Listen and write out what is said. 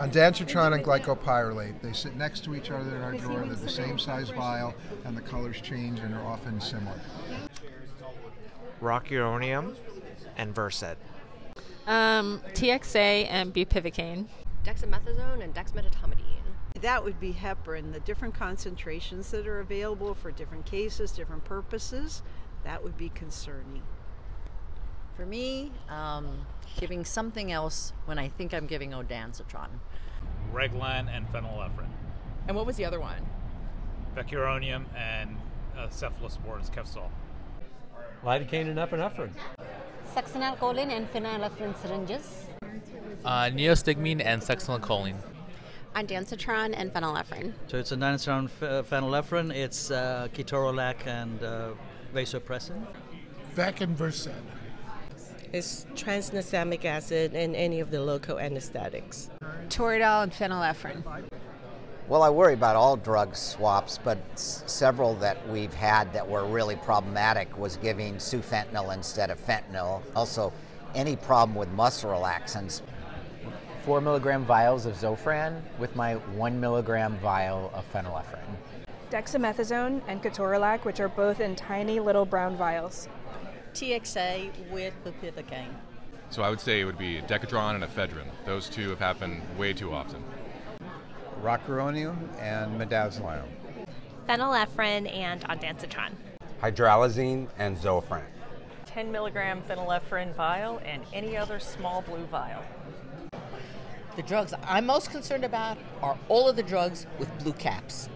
Ondansetron and glycopyrrolate. They sit next to each other in our drawer. They're the same size vial, and the colors change and are often similar. Rocuronium and Versed. TXA and Bupivacaine. Dexamethasone and Dexmedetomidine. That would be heparin, the different concentrations that are available for different cases, different purposes. That would be concerning. For me, giving something else when I think I'm giving Ondansetron. Reglan and Phenylephrine. And what was the other one? Vecuronium and Cephalosporins, Kefzol. Lidocaine and Epinephrine. Succinylcholine and Phenylephrine syringes. Neostigmine and succinylcholine. Ondansetron and Phenylephrine. So it's Ondansetron, Phenylephrine, it's Ketorolac and Vasopressin. Vac and Versed. It's tranexamic acid and any of the local anesthetics. Toradol and Phenylephrine. Well, I worry about all drug swaps, but several that we've had that were really problematic was giving Sufentanil instead of fentanyl. Also, any problem with muscle relaxants. 4 milligram vials of Zofran with my 1 milligram vial of Phenylephrine. Dexamethasone and Ketorolac, which are both in tiny little brown vials. TXA with bupivacaine. So I would say it would be Decadron and Ephedrine. Those two have happened way too often. Rocuronium and Midazolam. Phenylephrine and Ondansetron. Hydralazine and Zofran. 10 milligram phenylephrine vial and any other small blue vial. The drugs I'm most concerned about are all of the drugs with blue caps.